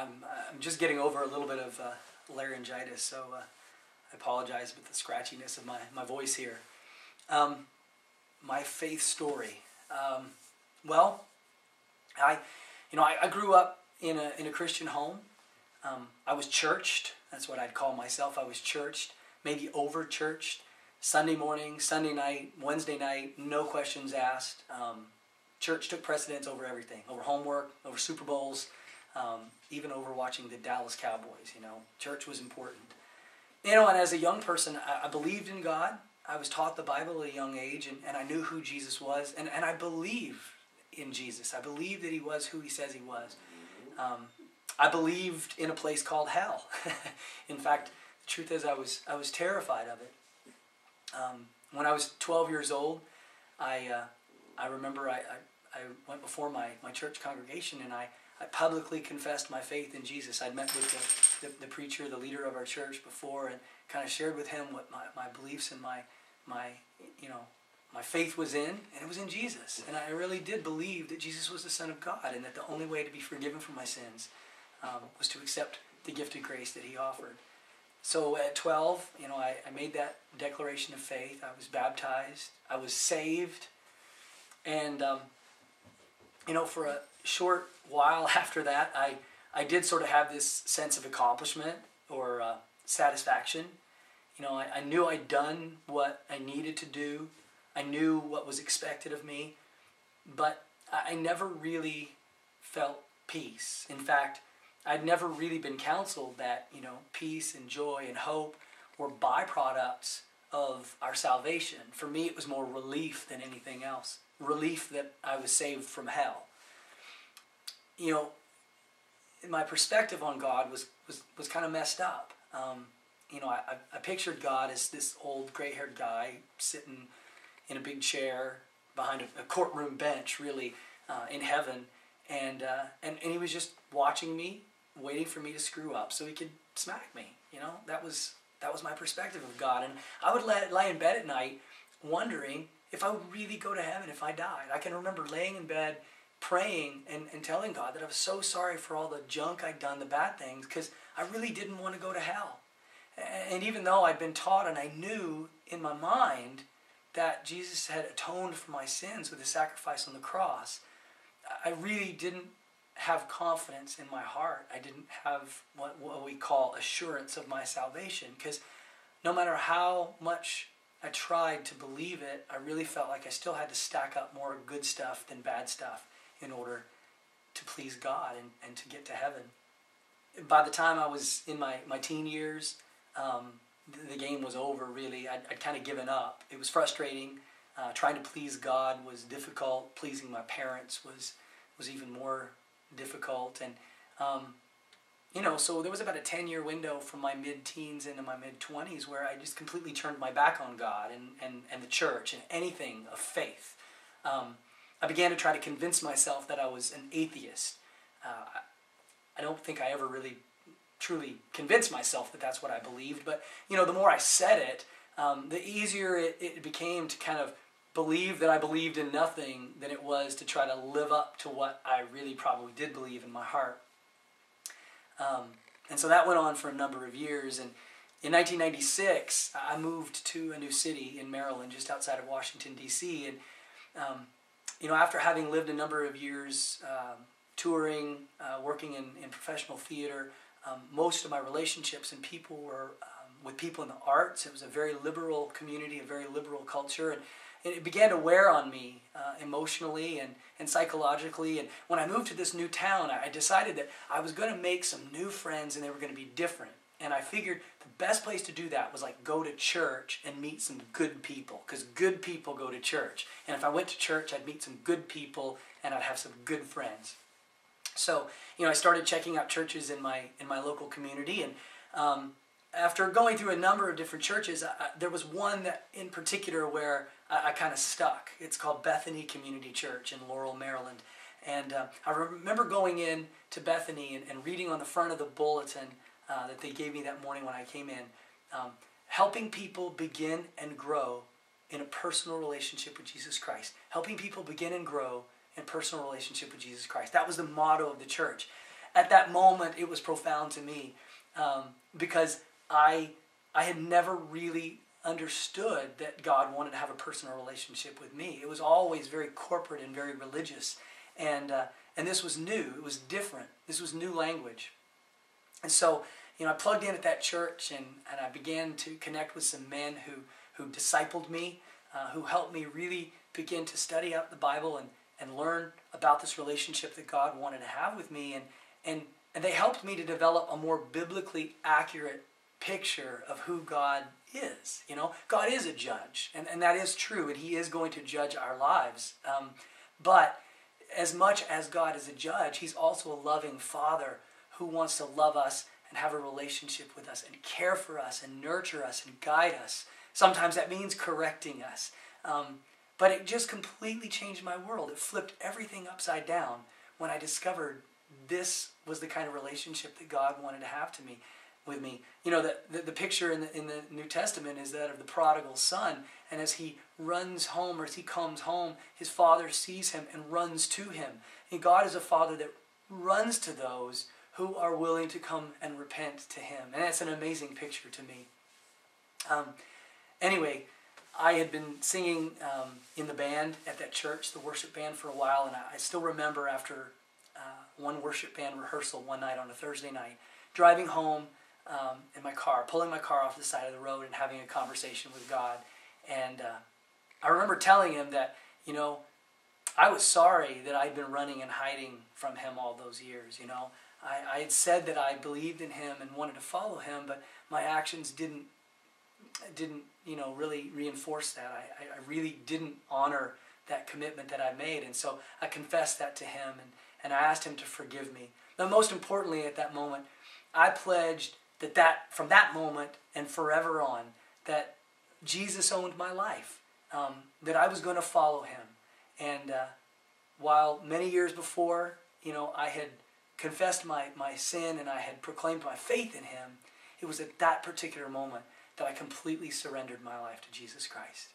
I'm just getting over a little bit of laryngitis, so I apologize with the scratchiness of my voice here. My faith story. Well, I grew up in a Christian home. I was churched. That's what I'd call myself. I was churched, maybe over-churched. Sunday morning, Sunday night, Wednesday night, no questions asked. Church took precedence over everything, over homework, over Super Bowls, even over watching the Dallas Cowboys. You know, church was important. You know, and as a young person, I believed in God. I was taught the Bible at a young age, and I knew who Jesus was, and I believed in Jesus. I believed that he was who he says he was. I believed in a place called hell. In fact, the truth is I was terrified of it. When I was 12 years old, I remember I went before my church congregation and I publicly confessed my faith in Jesus. I'd met with the preacher, the leader of our church before, and kind of shared with him what my beliefs and my faith was in, and it was in Jesus. And I really did believe that Jesus was the Son of God and that the only way to be forgiven for my sins was to accept the gift of grace that he offered. So at 12, you know, I made that declaration of faith. I was baptized. I was saved. And, you know, for a short while after that, I did sort of have this sense of accomplishment or satisfaction. You know, I knew I'd done what I needed to do. I knew what was expected of me. But I never really felt peace. In fact, I'd never really been counseled that, you know, peace and joy and hope were byproducts of our salvation. For me, it was more relief than anything else. Relief that I was saved from hell. You know, my perspective on God was kind of messed up. You know, I pictured God as this old gray-haired guy sitting in a big chair behind a courtroom bench, really, in heaven. And he was just watching me, waiting for me to screw up so he could smack me. You know, that was my perspective of God. And I would lie in bed at night wondering if I would really go to heaven if I died. I can remember laying in bed praying and telling God that I was so sorry for all the junk I'd done, the bad things, because I really didn't want to go to hell. And even though I'd been taught and I knew in my mind that Jesus had atoned for my sins with his sacrifice on the cross, I really didn't have confidence in my heart. I didn't have what we call assurance of my salvation, because no matter how much I tried to believe it, I really felt like I still had to stack up more good stuff than bad stuff in order to please God and to get to heaven. By the time I was in my teen years, the game was over, really. I'd kind of given up. It was frustrating. Trying to please God was difficult. Pleasing my parents was even more difficult. And, you know, so there was about a 10-year window from my mid-teens into my mid-20s where I just completely turned my back on God and the church and anything of faith. I began to try to convince myself that I was an atheist. I don't think I ever really truly convinced myself that that's what I believed, but, you know, the more I said it, the easier it became to kind of believe that I believed in nothing than it was to try to live up to what I really probably did believe in my heart. And so that went on for a number of years. And in 1996, I moved to a new city in Maryland, just outside of Washington, D.C. And, you know, after having lived a number of years touring, working in professional theater, most of my relationships and people were with people in the arts. It was a very liberal community, a very liberal culture, and it began to wear on me emotionally and psychologically. And when I moved to this new town, I decided that I was going to make some new friends and they were going to be different. And I figured the best place to do that was like go to church and meet some good people, because good people go to church. And if I went to church, I'd meet some good people and I'd have some good friends. So, you know, I started checking out churches in my local community, and after going through a number of different churches, there was one that in particular where I kind of stuck. It's called Bethany Community Church in Laurel, Maryland. And I remember going in to Bethany and reading on the front of the bulletin that they gave me that morning when I came in, helping people begin and grow in a personal relationship with Jesus Christ. Helping people begin and grow in personal relationship with Jesus Christ. That was the motto of the church. at that moment, it was profound to me because I had never really understood that God wanted to have a personal relationship with me. It was always very corporate and very religious, and this was new. It was different. This was new language. And so, you know, I plugged in at that church, and I began to connect with some men who discipled me, who helped me really begin to study out the Bible and learn about this relationship that God wanted to have with me. And they helped me to develop a more biblically accurate picture of who God is. You know, God is a judge, and that is true, and He is going to judge our lives. But as much as God is a judge, He's also a loving Father who wants to love us and have a relationship with us and care for us and nurture us and guide us. Sometimes that means correcting us. But it just completely changed my world. It flipped everything upside down when I discovered this was the kind of relationship that God wanted to have with me. You know, the picture in the New Testament is that of the prodigal son. And as he runs home, or as he comes home, his father sees him and runs to him. And God is a father that runs to those who are willing to come and repent to Him. And that's an amazing picture to me. Anyway, I had been singing in the band at that church, the worship band, for a while, and I still remember after one worship band rehearsal one night on a Thursday night, driving home in my car, pulling my car off the side of the road and having a conversation with God. And I remember telling Him that, you know, I was sorry that I'd been running and hiding from Him all those years, you know. I had said that I believed in Him and wanted to follow Him, but my actions didn't you know, really reinforce that. I really didn't honor that commitment that I made. And so I confessed that to Him, and I asked Him to forgive me. Now, most importantly at that moment, I pledged that from that moment and forever on, that Jesus owned my life, that I was going to follow Him. And while many years before, you know, I had confessed my sin and I had proclaimed my faith in Him, it was at that particular moment that I completely surrendered my life to Jesus Christ.